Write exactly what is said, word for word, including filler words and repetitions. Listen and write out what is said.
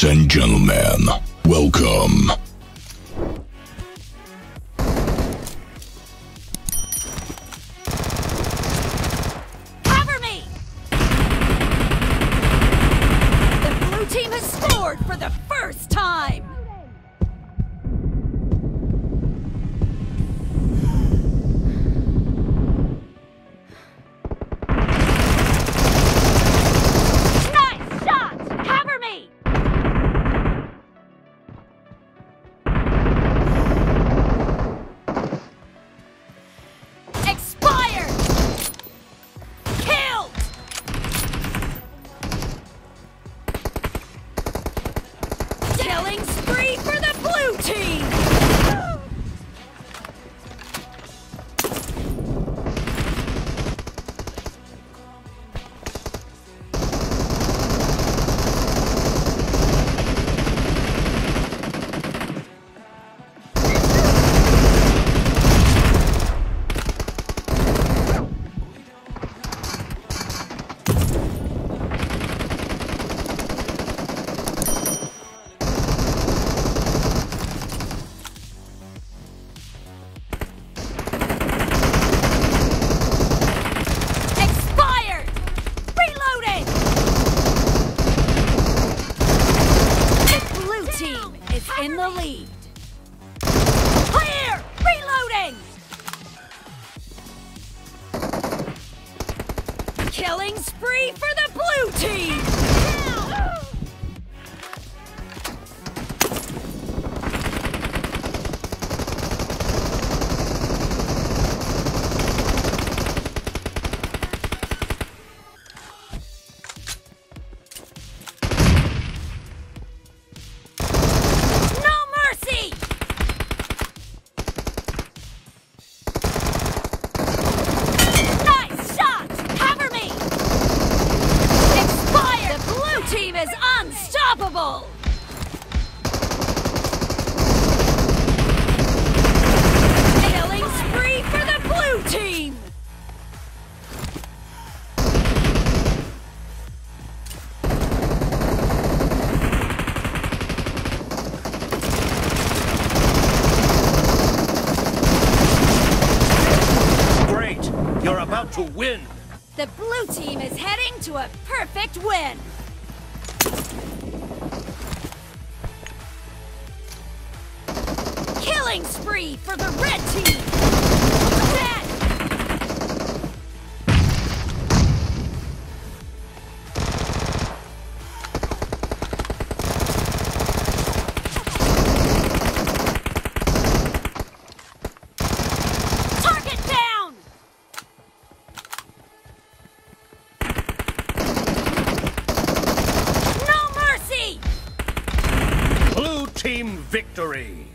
Ladies and gentlemen, welcome. Cover me! The blue team has scored for the first time! In the lead. Clear! Reloading! Killing spree for the blue team! To win. The blue team is heading to a perfect win. Killing spree for the red team. Victory!